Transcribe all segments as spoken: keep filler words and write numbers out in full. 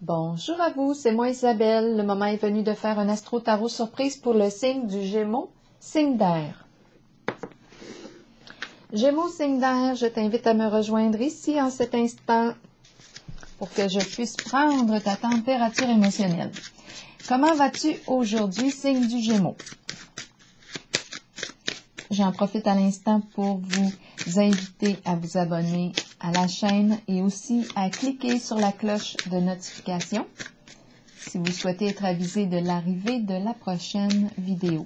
Bonjour à vous, c'est moi Isabelle. Le moment est venu de faire un astro-tarot surprise pour le signe du Gémeaux, signe d'air. Gémeaux, signe d'air, je t'invite à me rejoindre ici en cet instant pour que je puisse prendre ta température émotionnelle. Comment vas-tu aujourd'hui, signe du Gémeaux? J'en profite à l'instant pour vous inviter à vous abonner à la chaîne et aussi à cliquer sur la cloche de notification si vous souhaitez être avisé de l'arrivée de la prochaine vidéo.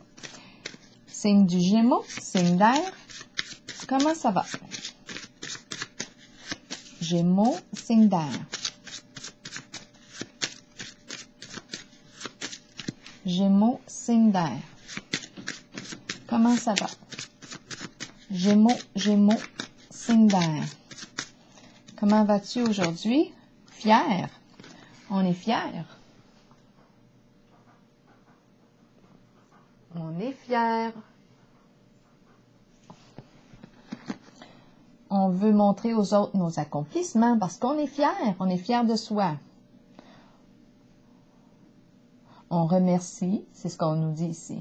Signe du Gémeaux, signe d'air, comment ça va? Gémeaux, signe d'air. Gémeaux, signe d'air. Comment ça va? Gémeaux, Gémeaux, signe d'air. Comment vas-tu aujourd'hui? Fier. On est fier. On est fier. On veut montrer aux autres nos accomplissements parce qu'on est fier. On est fier de soi. On remercie, c'est ce qu'on nous dit ici.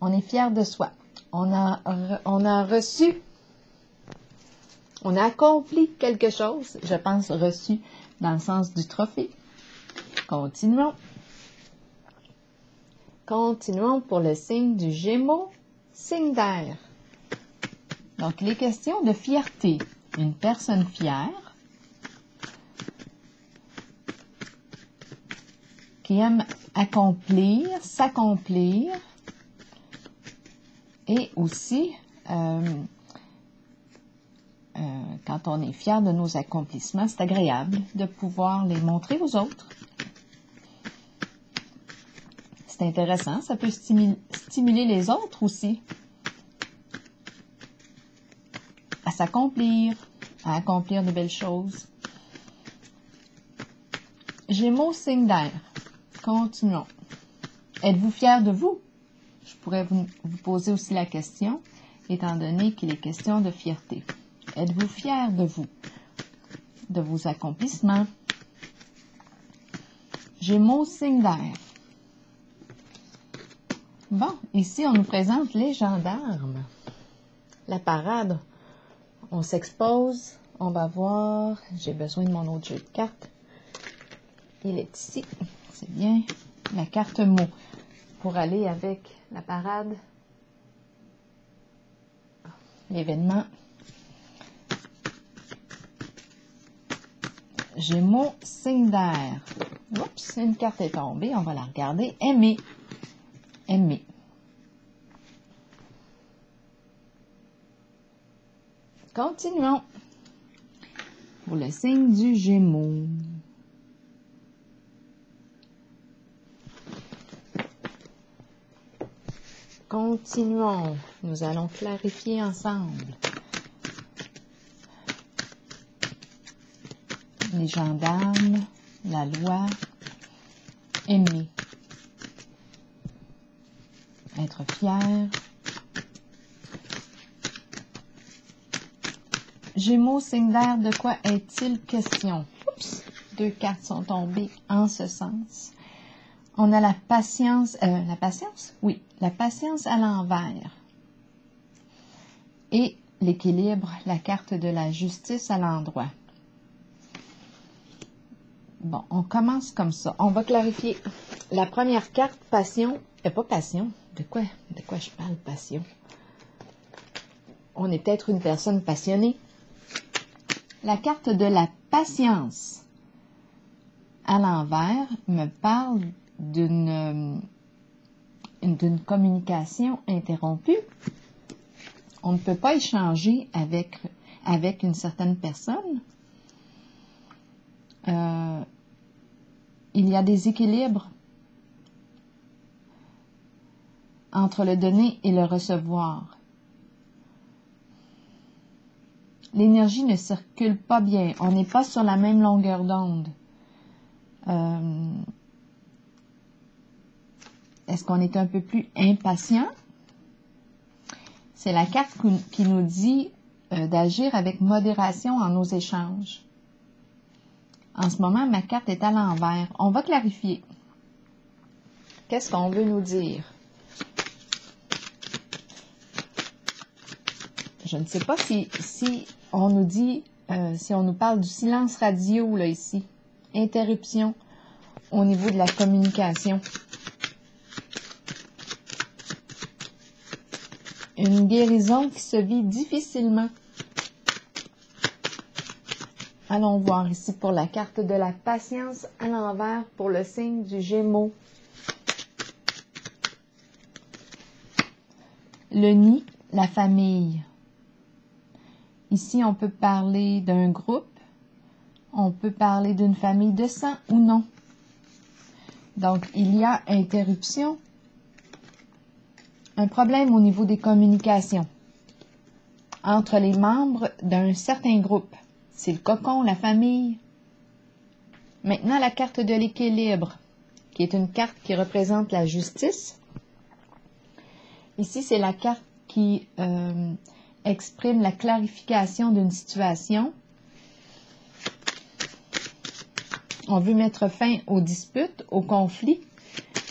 On est fier de soi. On a, on a reçu. On a accompli quelque chose, je pense, reçu dans le sens du trophée. Continuons. Continuons pour le signe du Gémeaux, signe d'air. Donc, les questions de fierté. Une personne fière qui aime accomplir, s'accomplir et aussi... Euh, Euh, quand on est fier de nos accomplissements, c'est agréable de pouvoir les montrer aux autres. C'est intéressant, ça peut stimuler, stimuler les autres aussi à s'accomplir, à accomplir de belles choses. Gémeaux, signe d'air. Continuons. Êtes-vous fier de vous? Je pourrais vous, vous poser aussi la question, étant donné qu'il est question de fierté. Êtes-vous fier de vous, de vos accomplissements? Gémeaux, signe d'air. Bon, ici, on nous présente les gendarmes. La parade. On s'expose. On va voir. J'ai besoin de mon autre jeu de cartes. Il est ici. C'est bien. La carte mot. Pour aller avec la parade. L'événement. Gémeaux, signe d'air. Oups, une carte est tombée. On va la regarder. Aimer. Aimer. Continuons. Pour le signe du Gémeaux. Continuons. Nous allons clarifier ensemble. Les gendarmes, la loi, aimer, être fier. Gémeaux, signe d'air, de quoi est-il question? Oups, deux cartes sont tombées en ce sens. On a la patience, euh, la patience? Oui, la patience à l'envers. Et l'équilibre, la carte de la justice à l'endroit. Bon, on commence comme ça. On va clarifier. La première carte, passion. Eh, pas passion. De quoi? De quoi je parle, passion? On est peut-être une personne passionnée. La carte de la patience à l'envers me parle d'une d'une communication interrompue. On ne peut pas échanger avec, avec une certaine personne. Euh, il y a des équilibres entre le donner et le recevoir. L'énergie ne circule pas bien. On n'est pas sur la même longueur d'onde. Euh, est-ce qu'on est un peu plus impatient? C'est la carte qui nous dit euh, d'agir avec modération en nos échanges. En ce moment, ma carte est à l'envers. On va clarifier. Qu'est-ce qu'on veut nous dire? Je ne sais pas si, si on nous dit, euh, si on nous parle du silence radio, là, ici. Interruption au niveau de la communication. Une guérison qui se vit difficilement. Allons voir ici pour la carte de la patience à l'envers pour le signe du Gémeaux. Le nid, la famille. Ici, on peut parler d'un groupe, on peut parler d'une famille de sang ou non. Donc, il y a interruption. Un problème au niveau des communications entre les membres d'un certain groupe. C'est le cocon, la famille. Maintenant, la carte de l'équilibre, qui est une carte qui représente la justice. Ici, c'est la carte qui euh, exprime la clarification d'une situation. On veut mettre fin aux disputes, aux conflits.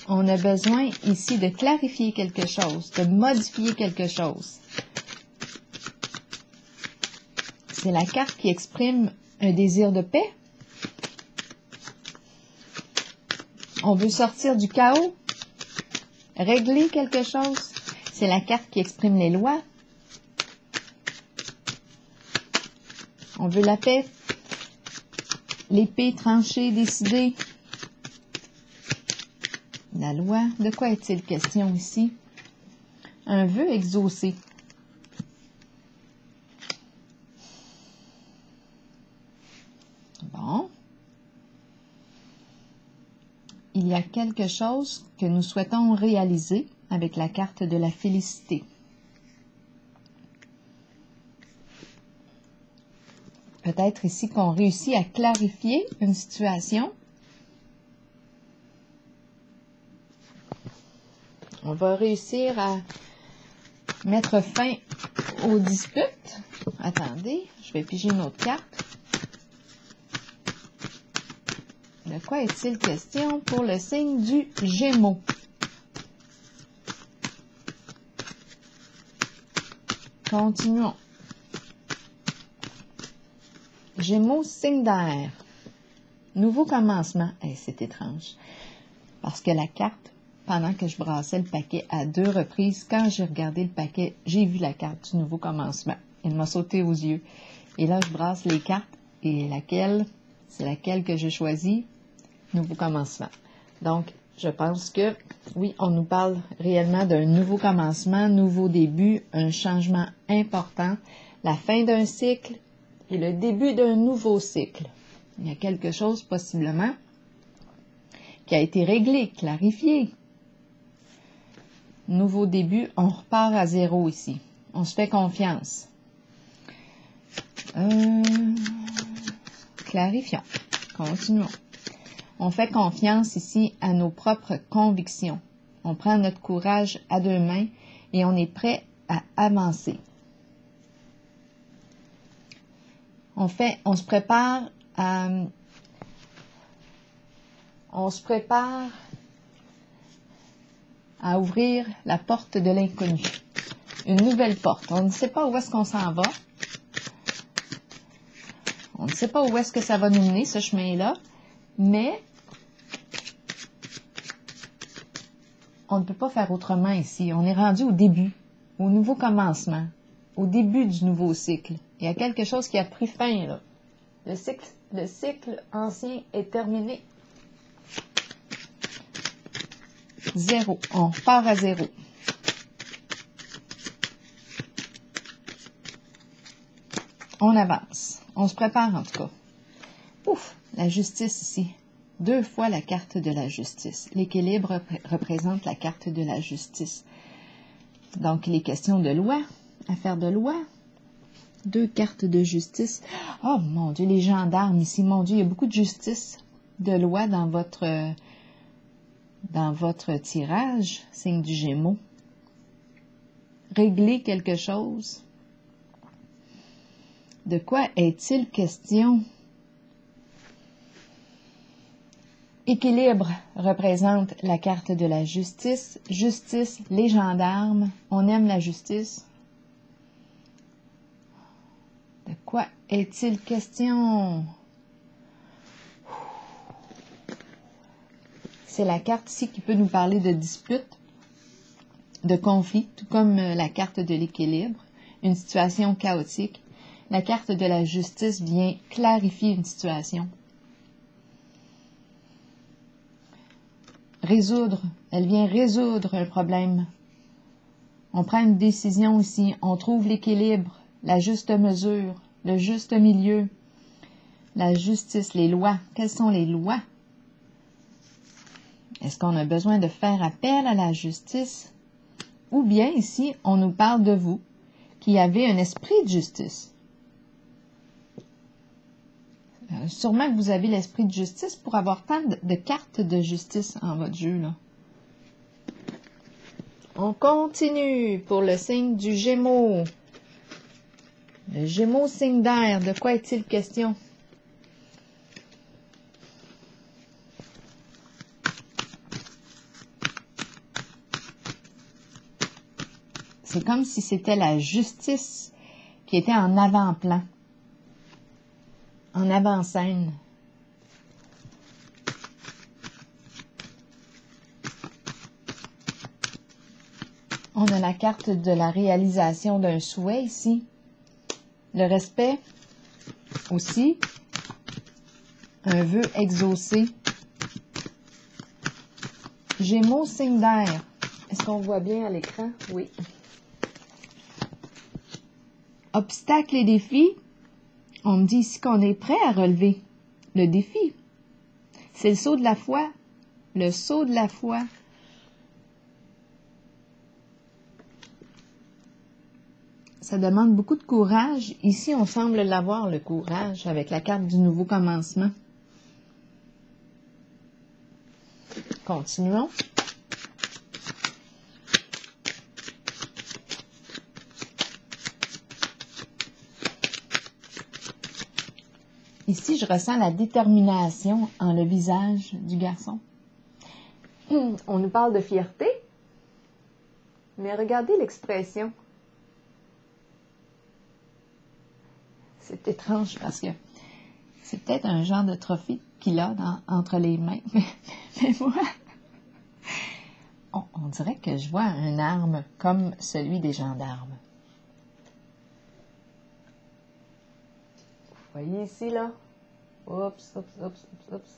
On a besoin ici de clarifier quelque chose, de modifier quelque chose. C'est la carte qui exprime un désir de paix. On veut sortir du chaos, régler quelque chose. C'est la carte qui exprime les lois. On veut la paix, l'épée, tranchée, décider. La loi, de quoi est-il question ici? Un vœu exaucé. Bon. Il y a quelque chose que nous souhaitons réaliser avec la carte de la félicité. Peut-être ici qu'on réussit à clarifier une situation. On va réussir à mettre fin aux disputes. Attendez, je vais piger une autre carte. De quoi est-il question pour le signe du Gémeaux? Continuons. Gémeaux, signe d'air. Nouveau commencement. Hey, c'est étrange. Parce que la carte... Pendant que je brassais le paquet à deux reprises, quand j'ai regardé le paquet, j'ai vu la carte du nouveau commencement. Elle m'a sauté aux yeux. Et là, je brasse les cartes. Et laquelle? C'est laquelle que j'ai choisie? Nouveau commencement. Donc, je pense que, oui, on nous parle réellement d'un nouveau commencement, nouveau début, un changement important, la fin d'un cycle et le début d'un nouveau cycle. Il y a quelque chose, possiblement, qui a été réglé, clarifié. Nouveau début, on repart à zéro ici. On se fait confiance. Euh, clarifions. Continuons. On fait confiance ici à nos propres convictions. On prend notre courage à deux mains et on est prêt à avancer. On fait, on se prépare à... On se prépare... à ouvrir la porte de l'inconnu. Une nouvelle porte. On ne sait pas où est-ce qu'on s'en va. On ne sait pas où est-ce que ça va nous mener, ce chemin-là. Mais, on ne peut pas faire autrement ici. On est rendu au début, au nouveau commencement, au début du nouveau cycle. Il y a quelque chose qui a pris fin, là. Le cycle, le cycle ancien est terminé. Zéro. On repart à zéro. On avance. On se prépare en tout cas. Ouf! La justice ici. Deux fois la carte de la justice. L'équilibre repré- représente la carte de la justice. Donc, il est question de loi. Affaire de loi. Deux cartes de justice. Oh mon Dieu, les gendarmes ici. Mon Dieu, il y a beaucoup de justice, de loi dans votre... Euh, Dans votre tirage, signe du Gémeaux, régler quelque chose. De quoi est-il question? Équilibre représente la carte de la justice. Justice, les gendarmes, on aime la justice. De quoi est-il question? C'est la carte ici qui peut nous parler de dispute, de conflit, tout comme la carte de l'équilibre, une situation chaotique. La carte de la justice vient clarifier une situation. Résoudre, elle vient résoudre un problème. On prend une décision ici, on trouve l'équilibre, la juste mesure, le juste milieu, la justice, les lois. Quelles sont les lois? Est-ce qu'on a besoin de faire appel à la justice? Ou bien ici, on nous parle de vous, qui avez un esprit de justice. Euh, sûrement que vous avez l'esprit de justice pour avoir tant de, de cartes de justice en votre jeu, là. On continue pour le signe du Gémeaux. Le Gémeaux, signe d'air, de quoi est-il question? C'est comme si c'était la justice qui était en avant-plan, en avant-scène. On a la carte de la réalisation d'un souhait ici. Le respect aussi, un vœu exaucé. Gémeaux, signe d'air. Est-ce qu'on voit bien à l'écran? Oui. Obstacles et défis, on me dit ici qu'on est prêt à relever le défi. C'est le saut de la foi, le saut de la foi. Ça demande beaucoup de courage. Ici, on semble l'avoir, le courage, avec la carte du nouveau commencement. Continuons. Ici, je ressens la détermination en le visage du garçon. On nous parle de fierté, mais regardez l'expression. C'est étrange parce que c'est peut-être un genre de trophée qu'il a dans, entre les mains. Mais, mais moi, on, on dirait que je vois une arme comme celui des gendarmes. Vous voyez ici, là? Oups, oups, oups, oups, oups.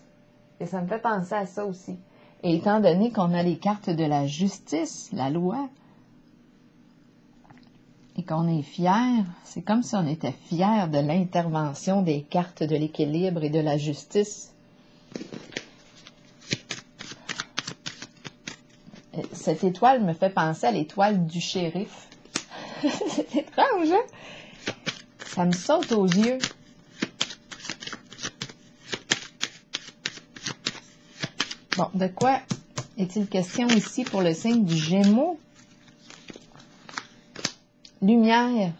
Et ça me fait penser à ça aussi. Et étant donné qu'on a les cartes de la justice, la loi, et qu'on est fier, c'est comme si on était fier de l'intervention des cartes de l'équilibre et de la justice. Cette étoile me fait penser à l'étoile du shérif. C'est étrange, hein? Ça me saute aux yeux. Bon, de quoi est-il question ici pour le signe du Gémeaux? Lumière.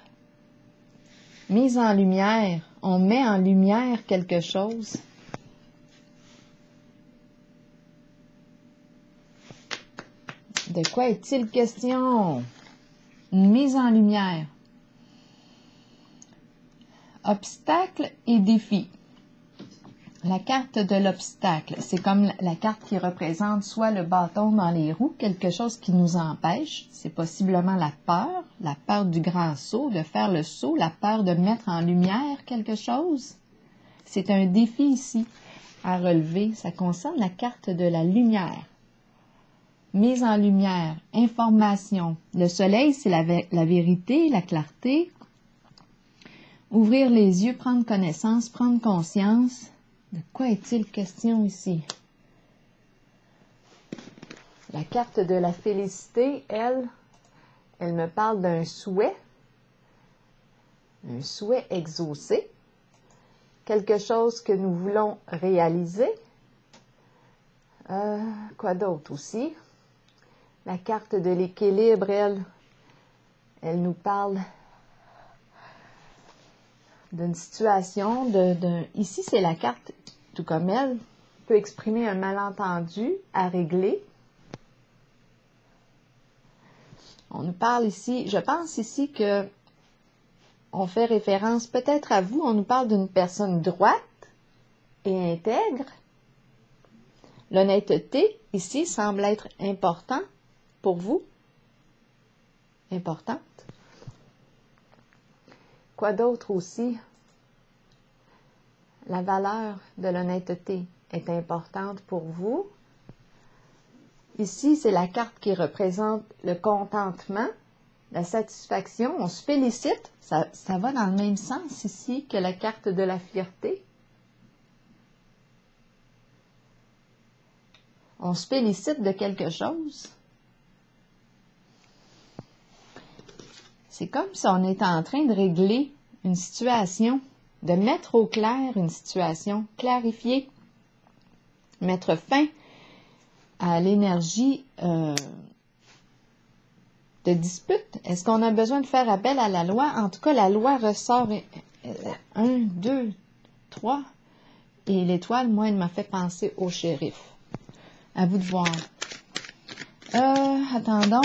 Mise en lumière. On met en lumière quelque chose. De quoi est-il question? Une mise en lumière. Obstacles et défis. La carte de l'obstacle, c'est comme la carte qui représente soit le bâton dans les roues, quelque chose qui nous empêche, c'est possiblement la peur, la peur du grand saut, de faire le saut, la peur de mettre en lumière quelque chose. C'est un défi ici à relever, ça concerne la carte de la lumière. Mise en lumière, information, le soleil c'est la, la vérité, la clarté. Ouvrir les yeux, prendre connaissance, prendre conscience. De quoi est-il question ici? La carte de la félicité, elle, elle me parle d'un souhait, un souhait exaucé, quelque chose que nous voulons réaliser. Euh, quoi d'autre aussi? La carte de l'équilibre, elle, elle nous parle d'une situation, de, de, ici c'est la carte, tout comme elle, peut exprimer un malentendu à régler. On nous parle ici, je pense ici que on fait référence peut-être à vous, on nous parle d'une personne droite et intègre. L'honnêteté ici semble être importante pour vous. Importante. Quoi d'autre aussi? La valeur de l'honnêteté est importante pour vous. Ici, c'est la carte qui représente le contentement, la satisfaction. On se félicite. Ça, ça va dans le même sens ici que la carte de la fierté. On se félicite de quelque chose. C'est comme si on était en train de régler une situation, de mettre au clair une situation, clarifier, mettre fin à l'énergie euh, de dispute. Est-ce qu'on a besoin de faire appel à la loi? En tout cas, la loi ressort un, deux, trois, et l'étoile, moi, elle m'a fait penser au shérif. À vous de voir. Euh, attendons.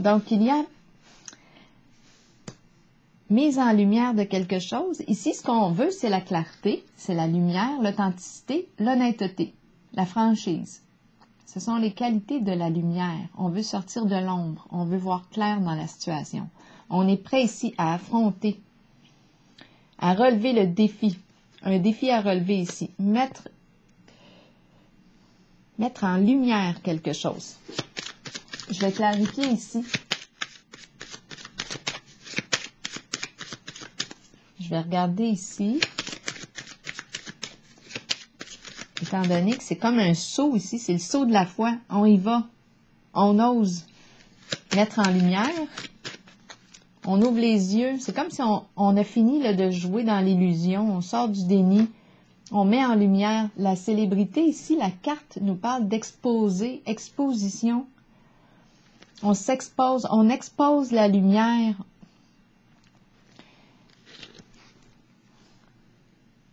Donc, il y a mise en lumière de quelque chose. Ici, ce qu'on veut, c'est la clarté, c'est la lumière, l'authenticité, l'honnêteté, la franchise. Ce sont les qualités de la lumière. On veut sortir de l'ombre, on veut voir clair dans la situation. On est prêt ici à affronter, à relever le défi. Un défi à relever ici. Mettre... Mettre en lumière quelque chose. Je vais clarifier ici. Je vais regarder ici. Étant donné que c'est comme un saut ici, c'est le saut de la foi. On y va. On ose mettre en lumière. On ouvre les yeux. C'est comme si on, on a fini là, de jouer dans l'illusion. On sort du déni. On met en lumière la célébrité. Ici, la carte nous parle d'exposer, exposition. On s'expose, on expose la lumière.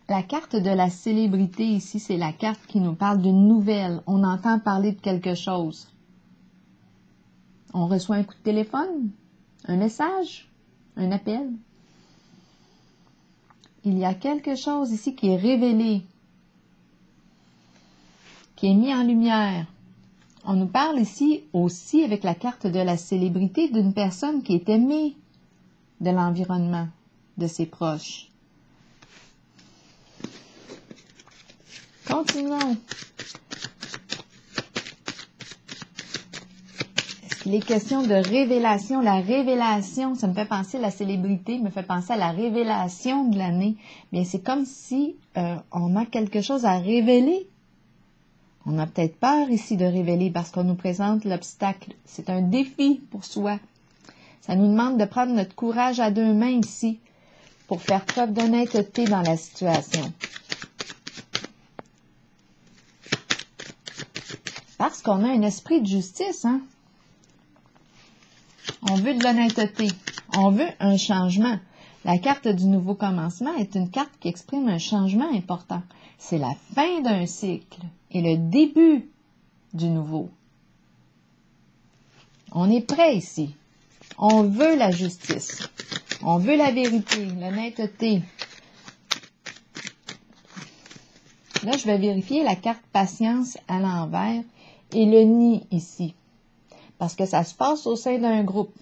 La carte de la célébrité, ici, c'est la carte qui nous parle d'une nouvelle. On entend parler de quelque chose. On reçoit un coup de téléphone, un message, un appel. Il y a quelque chose ici qui est révélé, qui est mis en lumière. On nous parle ici aussi, avec la carte de la célébrité, d'une personne qui est aimée de l'environnement, de ses proches. Continuons. Il est question de révélation. La révélation, ça me fait penser à la célébrité, me fait penser à la révélation de l'année. Bien, c'est comme si euh, on a quelque chose à révéler. On a peut-être peur ici de révéler parce qu'on nous présente l'obstacle. C'est un défi pour soi. Ça nous demande de prendre notre courage à deux mains ici pour faire preuve d'honnêteté dans la situation. Parce qu'on a un esprit de justice, hein? On veut de l'honnêteté. On veut un changement. La carte du nouveau commencement est une carte qui exprime un changement important. C'est la fin d'un cycle et le début du nouveau. On est prêt ici. On veut la justice. On veut la vérité, l'honnêteté. Là, je vais vérifier la carte patience à l'envers et le nid ici. Parce que ça se passe au sein d'un groupe.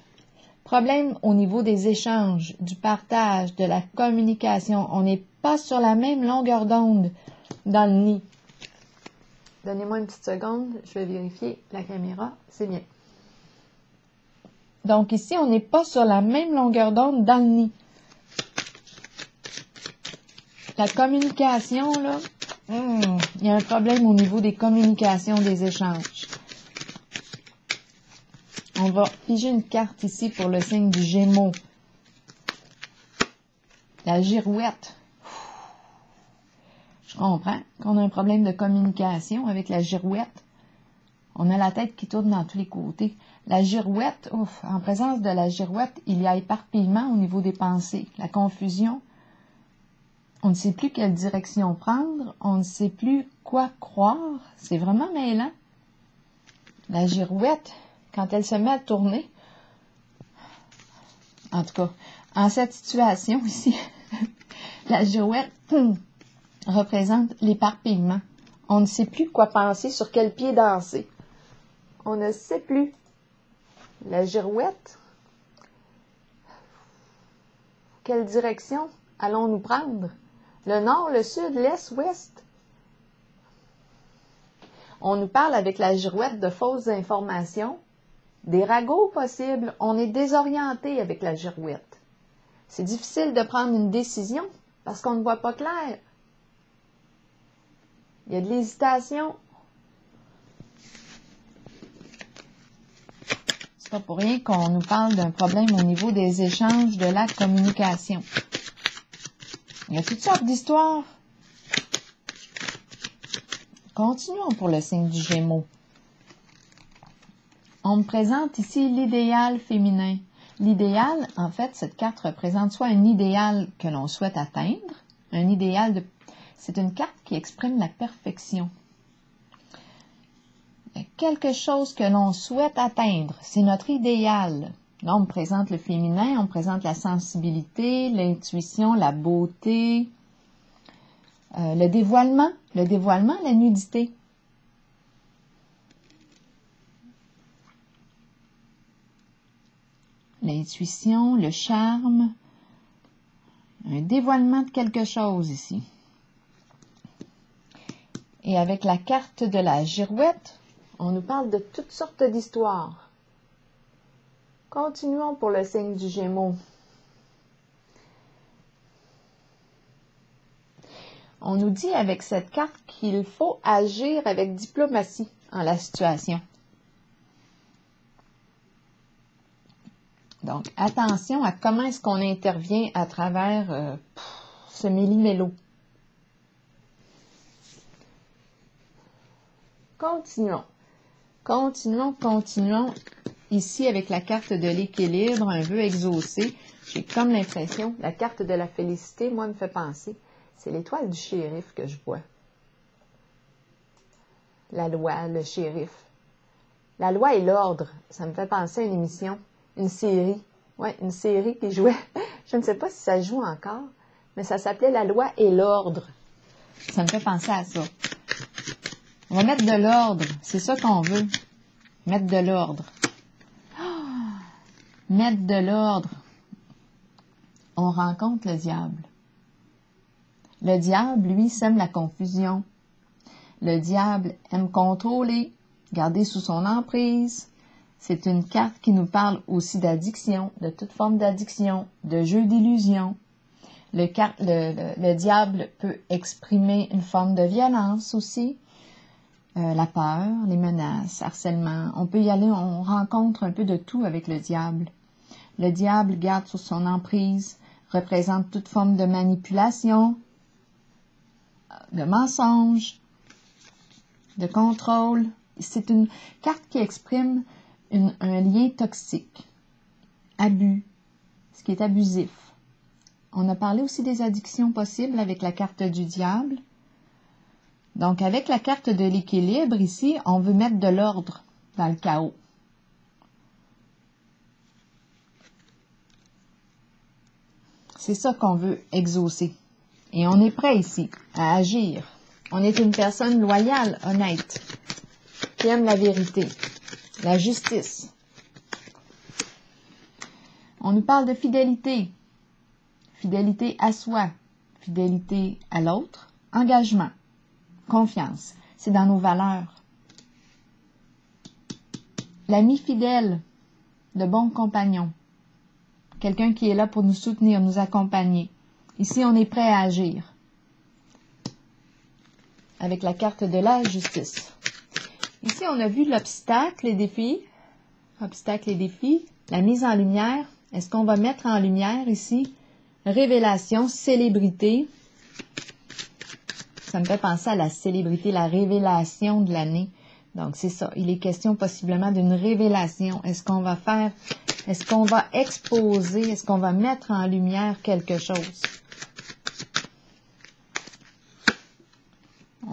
Problème au niveau des échanges, du partage, de la communication. On n'est pas sur la même longueur d'onde dans le nid. Donnez-moi une petite seconde, je vais vérifier la caméra. C'est bien. Donc ici, on n'est pas sur la même longueur d'onde dans le nid. La communication, là, hmm, il y a un problème au niveau des communications, des échanges. On va piger une carte ici pour le signe du Gémeaux. La girouette. Je comprends qu'on a un problème de communication avec la girouette. On a la tête qui tourne dans tous les côtés. La girouette, ouf, en présence de la girouette, il y a éparpillement au niveau des pensées, la confusion. On ne sait plus quelle direction prendre, on ne sait plus quoi croire. C'est vraiment mêlant. La girouette, quand elle se met à tourner, en tout cas, en cette situation ici, la girouette hum, représente l'éparpillement. On ne sait plus quoi penser, sur quel pied danser. On ne sait plus. La girouette, quelle direction allons-nous prendre? Le nord, le sud, l'est, l'ouest? On nous parle avec la girouette de fausses informations, des ragots possibles. On est désorienté avec la girouette. C'est difficile de prendre une décision parce qu'on ne voit pas clair. Il y a de l'hésitation. C'est pas pour rien qu'on nous parle d'un problème au niveau des échanges, de la communication. Il y a toutes sortes d'histoires. Continuons pour le signe du Gémeaux. On me présente ici l'idéal féminin. L'idéal, en fait, cette carte représente soit un idéal que l'on souhaite atteindre, un idéal de... C'est une carte qui exprime la perfection. Quelque chose que l'on souhaite atteindre, c'est notre idéal. Là, on me présente le féminin, on me présente la sensibilité, l'intuition, la beauté, euh, le dévoilement, le dévoilement, la nudité. L'intuition, le charme, un dévoilement de quelque chose ici. Et avec la carte de la girouette, on nous parle de toutes sortes d'histoires. Continuons pour le signe du Gémeaux. On nous dit avec cette carte qu'il faut agir avec diplomatie en la situation. Donc, attention à comment est-ce qu'on intervient à travers euh, ce méli-mélo. Continuons. Continuons, continuons. Ici, avec la carte de l'équilibre, un vœu exaucé. J'ai comme l'impression, la carte de la félicité, moi, me fait penser. C'est l'étoile du shérif que je vois. La loi, le shérif. La loi et l'ordre, ça me fait penser à une émission, une série. Oui, une série qui jouait. Je ne sais pas si ça joue encore, mais ça s'appelait La loi et l'ordre. Ça me fait penser à ça. On va mettre de l'ordre. C'est ça qu'on veut. Mettre de l'ordre. Oh! Mettre de l'ordre. On rencontre le diable. Le diable, lui, sème la confusion. Le diable aime contrôler, garder sous son emprise. C'est une carte qui nous parle aussi d'addiction, de toute forme d'addiction, de jeu d'illusion. Le, le, le, le diable peut exprimer une forme de violence aussi. Euh, la peur, les menaces, harcèlement, on peut y aller, on rencontre un peu de tout avec le diable. Le diable garde sous son emprise, représente toute forme de manipulation, de mensonge, de contrôle. C'est une carte qui exprime une, un lien toxique, abus, ce qui est abusif. On a parlé aussi des addictions possibles avec la carte du diable. Donc, avec la carte de l'équilibre, ici, on veut mettre de l'ordre dans le chaos. C'est ça qu'on veut exaucer. Et on est prêt ici à agir. On est une personne loyale, honnête, qui aime la vérité, la justice. On nous parle de fidélité. Fidélité à soi, fidélité à l'autre, engagement. Confiance, c'est dans nos valeurs. L'ami fidèle, le bon compagnon, quelqu'un qui est là pour nous soutenir, nous accompagner. Ici, on est prêt à agir avec la carte de la justice. Ici, on a vu l'obstacle, les défis, obstacle et défis, la mise en lumière. Est-ce qu'on va mettre en lumière ici? Révélation, célébrité. Ça me fait penser à la célébrité, la révélation de l'année. Donc, c'est ça. Il est question possiblement d'une révélation. Est-ce qu'on va faire, est-ce qu'on va exposer, est-ce qu'on va mettre en lumière quelque chose?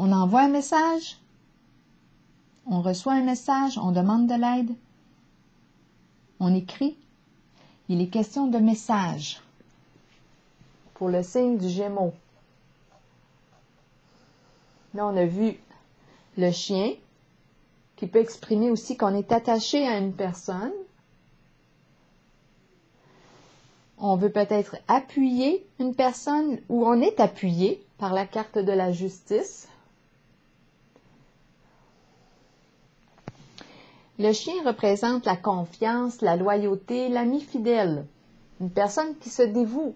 on envoie un message, on reçoit un message, on demande de l'aide, on écrit. Il est question de message pour le signe du Gémeaux. Là, on a vu le chien qui peut exprimer aussi qu'on est attaché à une personne. On veut peut-être appuyer une personne ou on est appuyé par la carte de la justice. Le chien représente la confiance, la loyauté, l'ami fidèle, une personne qui se dévoue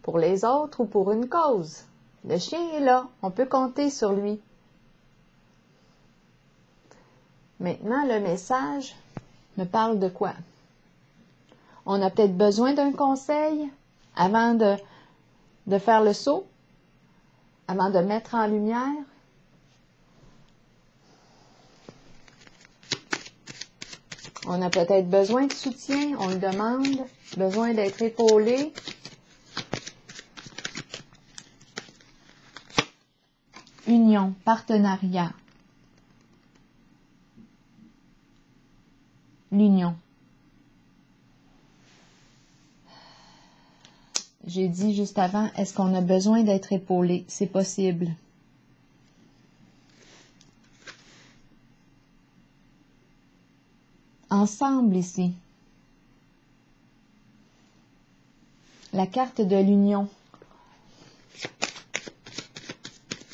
pour les autres ou pour une cause. Le chien est là, on peut compter sur lui. Maintenant, le message me parle de quoi? On a peut-être besoin d'un conseil avant de, de faire le saut, avant de mettre en lumière. On a peut-être besoin de soutien, on le demande, besoin d'être épaulé. Union, partenariat. L'union. J'ai dit juste avant, est-ce qu'on a besoin d'être épaulé? C'est possible. Ensemble ici. La carte de l'union.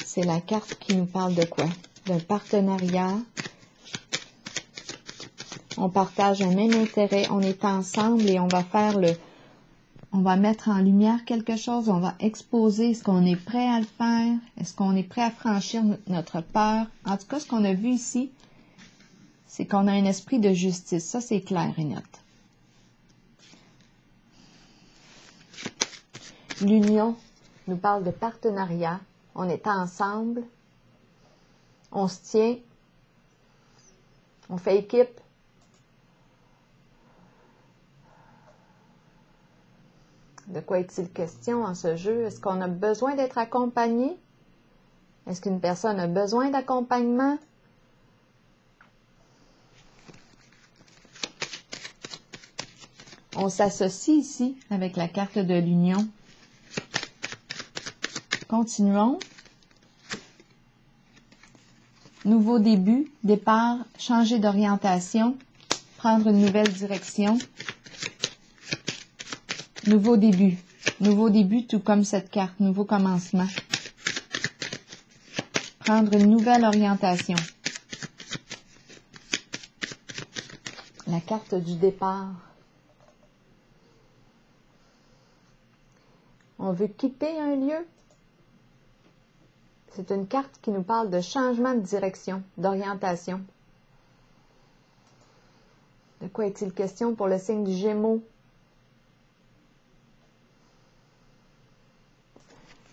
C'est la carte qui nous parle de quoi? D'un partenariat. On partage un même intérêt, on est ensemble et on va faire le... On va mettre en lumière quelque chose, on va exposer. Est-ce qu'on est prêt à le faire? Est-ce qu'on est prêt à franchir notre peur? En tout cas, ce qu'on a vu ici, c'est qu'on a un esprit de justice. Ça, c'est clair et net. L'union nous parle de partenariat. On est ensemble. On se tient. On fait équipe. De quoi est-il question en ce jeu? Est-ce qu'on a besoin d'être accompagné? Est-ce qu'une personne a besoin d'accompagnement? On s'associe ici avec la carte de l'union. Continuons. Nouveau début, départ, changer d'orientation, prendre une nouvelle direction. Nouveau début. Nouveau début, tout comme cette carte. Nouveau commencement. Prendre une nouvelle orientation. La carte du départ. On veut quitter un lieu. C'est une carte qui nous parle de changement de direction, d'orientation. De quoi est-il question pour le signe du Gémeaux?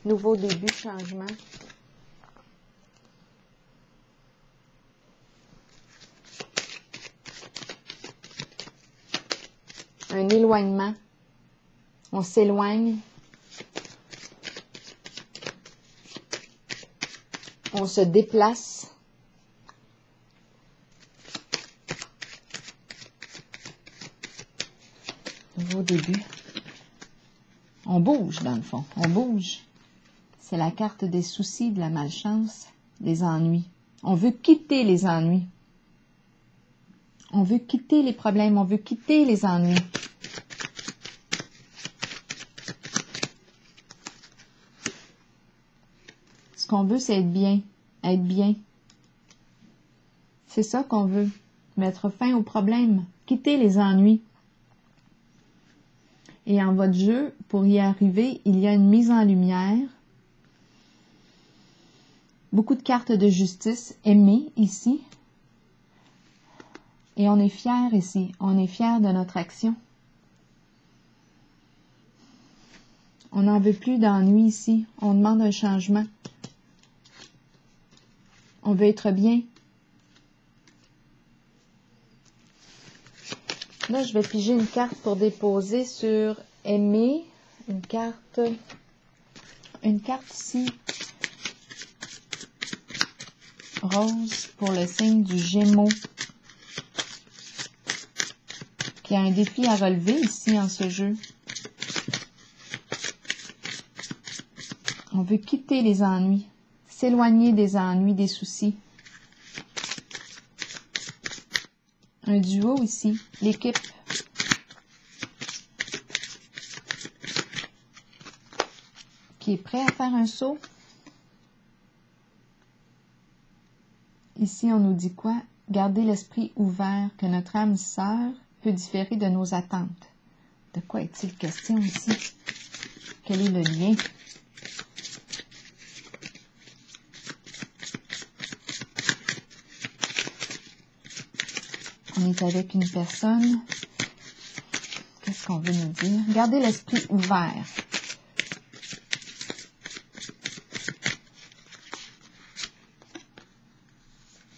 Nouveau début, changement. Un éloignement. On s'éloigne. On se déplace. Nouveau début. On bouge dans le fond. On bouge. C'est la carte des soucis, de la malchance, des ennuis. On veut quitter les ennuis. On veut quitter les problèmes, on veut quitter les ennuis. Ce qu'on veut, c'est être bien, être bien. C'est ça qu'on veut, mettre fin aux problèmes, quitter les ennuis. Et en votre jeu, pour y arriver, il y a une mise en lumière. Beaucoup de cartes de justice aimées ici. Et on est fiers ici. On est fiers de notre action. On n'en veut plus d'ennui ici. On demande un changement. On veut être bien. Là, je vais piger une carte pour déposer sur aimer. Une carte, une carte ici. rose pour le signe du Gémeaux, qui a un défi à relever ici en ce jeu. On veut quitter les ennuis, s'éloigner des ennuis, des soucis. Un duo ici, l'équipe. Qui est prêt à faire un saut. Ici, on nous dit quoi? Garder l'esprit ouvert, que notre âme sœur peut différer de nos attentes. De quoi est-il question ici? Quel est le lien? On est avec une personne. Qu'est-ce qu'on veut nous dire? Garder l'esprit ouvert.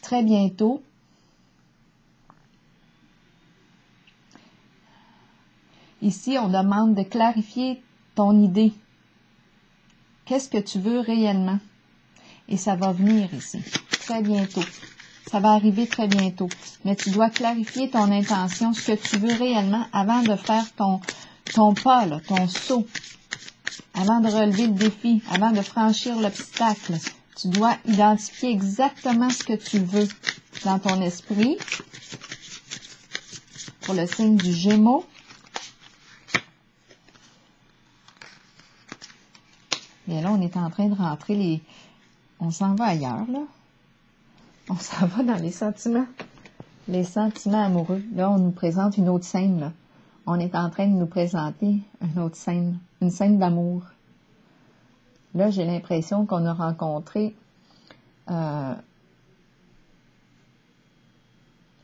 Très bientôt, ici, on demande de clarifier ton idée. Qu'est-ce que tu veux réellement? Et ça va venir ici, très bientôt. Ça va arriver très bientôt. Mais tu dois clarifier ton intention, ce que tu veux réellement, avant de faire ton, ton pas, là, ton saut. Avant de relever le défi, avant de franchir l'obstacle. Tu dois identifier exactement ce que tu veux dans ton esprit. Pour le signe du Gémeaux. Et là, on est en train de rentrer les... On s'en va ailleurs, là. On s'en va dans les sentiments. Les sentiments amoureux. Là, on nous présente une autre scène, là. On est en train de nous présenter une autre scène. Une scène d'amour. Là, j'ai l'impression qu'on a rencontré euh,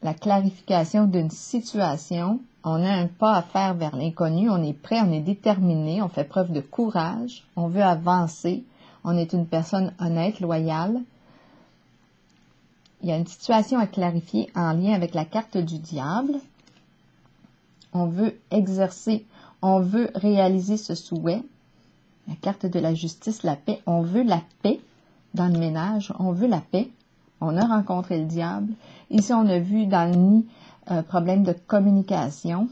la clarification d'une situation. On a un pas à faire vers l'inconnu. On est prêt, on est déterminé, on fait preuve de courage. On veut avancer. On est une personne honnête, loyale. Il y a une situation à clarifier en lien avec la carte du diable. On veut exercer, on veut réaliser ce souhait. La carte de la justice, la paix. On veut la paix dans le ménage. On veut la paix. On a rencontré le diable. Ici, on a vu dans le nid, euh, problème de communication.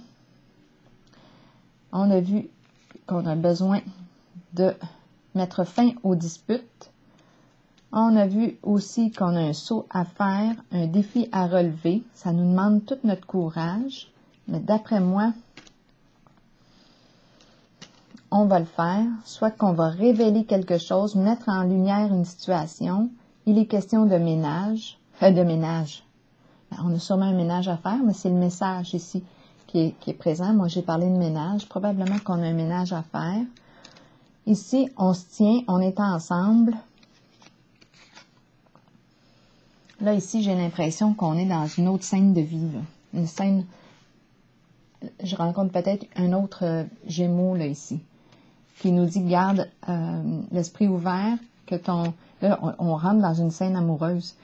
On a vu qu'on a besoin de mettre fin aux disputes. On a vu aussi qu'on a un saut à faire, un défi à relever. Ça nous demande tout notre courage. Mais d'après moi, on va le faire, soit qu'on va révéler quelque chose, mettre en lumière une situation. Il est question de ménage, euh, de ménage. On a sûrement un ménage à faire, mais c'est le message ici qui est, qui est présent. Moi, j'ai parlé de ménage. Probablement qu'on a un ménage à faire. Ici, on se tient, on est ensemble. Là, ici, j'ai l'impression qu'on est dans une autre scène de vie, là. Une scène... Je rencontre peut-être un autre Gémeaux, là, ici. Qui nous dit, garde euh, l'esprit ouvert, que ton... Là, on, on rentre dans une scène amoureuse.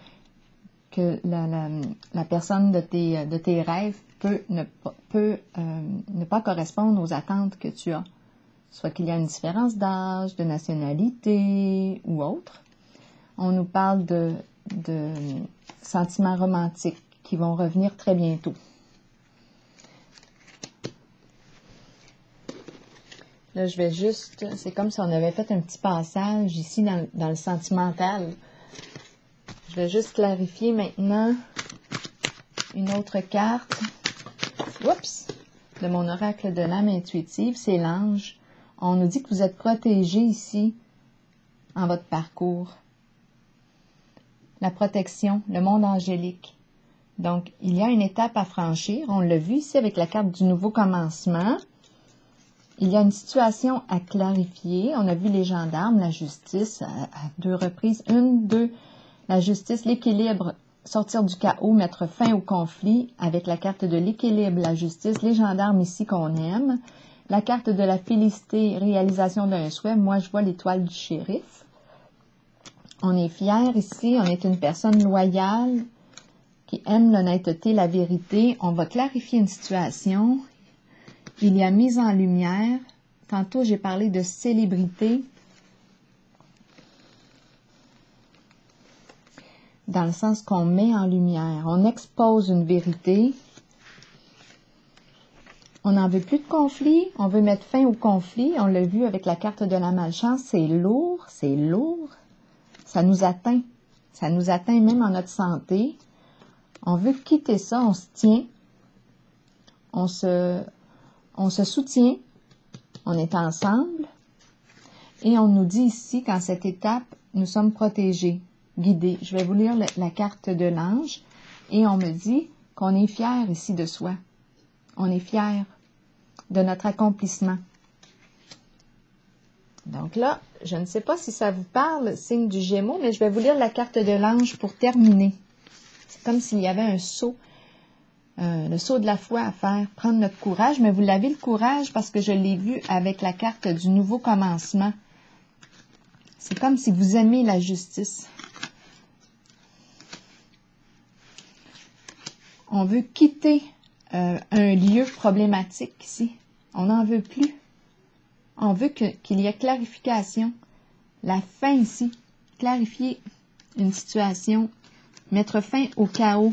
Que la, la, la personne de tes, de tes rêves peut, ne, peut euh, ne pas correspondre aux attentes que tu as. Soit qu'il y a une différence d'âge, de nationalité ou autre. On nous parle de, de sentiments romantiques qui vont revenir très bientôt. Là, je vais juste... C'est comme si on avait fait un petit passage ici dans, dans le sentimental. Je vais juste clarifier maintenant une autre carte. Oups! De mon oracle de l'âme intuitive, c'est l'ange. On nous dit que vous êtes protégé ici en votre parcours. La protection, le monde angélique. Donc, il y a une étape à franchir. On l'a vu ici avec la carte du nouveau commencement. Il y a une situation à clarifier. On a vu les gendarmes, la justice, à, à deux reprises. Une, deux, la justice, l'équilibre, sortir du chaos, mettre fin au conflit avec la carte de l'équilibre, la justice, les gendarmes ici qu'on aime. La carte de la félicité, réalisation d'un souhait. Moi, je vois l'étoile du shérif. On est fiers ici. On est une personne loyale qui aime l'honnêteté, la vérité. On va clarifier une situation. Il y a mise en lumière. Tantôt, j'ai parlé de célébrité. dans le sens qu'on met en lumière. On expose une vérité. On n'en veut plus de conflit, on veut mettre fin au conflit. On l'a vu avec la carte de la malchance, c'est lourd, c'est lourd. Ça nous atteint, ça nous atteint même en notre santé. On veut quitter ça, on se tient, on se, on se soutient, on est ensemble. Et on nous dit ici qu'en cette étape, nous sommes protégés, guidés. Je vais vous lire la, la carte de l'ange et on me dit qu'on est fier ici de soi. On est fier de notre accomplissement. Donc là, je ne sais pas si ça vous parle, signe du Gémeaux, mais je vais vous lire la carte de l'ange pour terminer. C'est comme s'il y avait un saut, euh, le saut de la foi à faire, prendre notre courage. Mais vous l'avez le courage parce que je l'ai vu avec la carte du nouveau commencement. C'est comme si vous aimez la justice. On veut quitter euh, un lieu problématique ici. On n'en veut plus. On veut que, qu'il y ait clarification. La fin ici. Clarifier une situation. Mettre fin au chaos.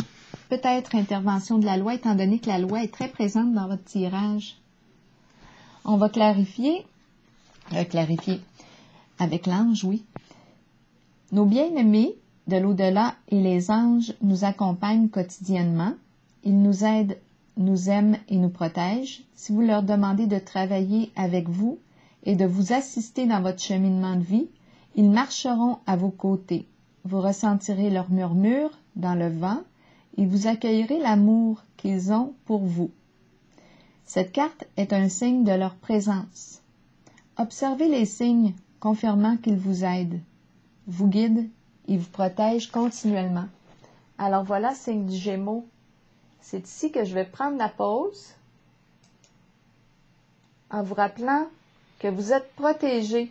Peut-être intervention de la loi, étant donné que la loi est très présente dans votre tirage. On va clarifier. Euh, clarifier. Avec l'ange, oui. Nos bien-aimés de l'au-delà et les anges nous accompagnent quotidiennement. Ils nous aident, nous aiment et nous protègent. Si vous leur demandez de travailler avec vous et de vous assister dans votre cheminement de vie, ils marcheront à vos côtés. Vous ressentirez leur murmure dans le vent et vous accueillerez l'amour qu'ils ont pour vous. Cette carte est un signe de leur présence. Observez les signes confirmant qu'ils vous aident, vous guident et vous protègent continuellement. Alors voilà, signe du Gémeaux. C'est ici que je vais prendre la pause en vous rappelant que vous êtes protégés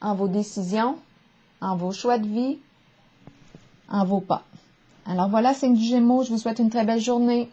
en vos décisions, en vos choix de vie, en vos pas. Alors voilà, signe du Gémeaux, je vous souhaite une très belle journée.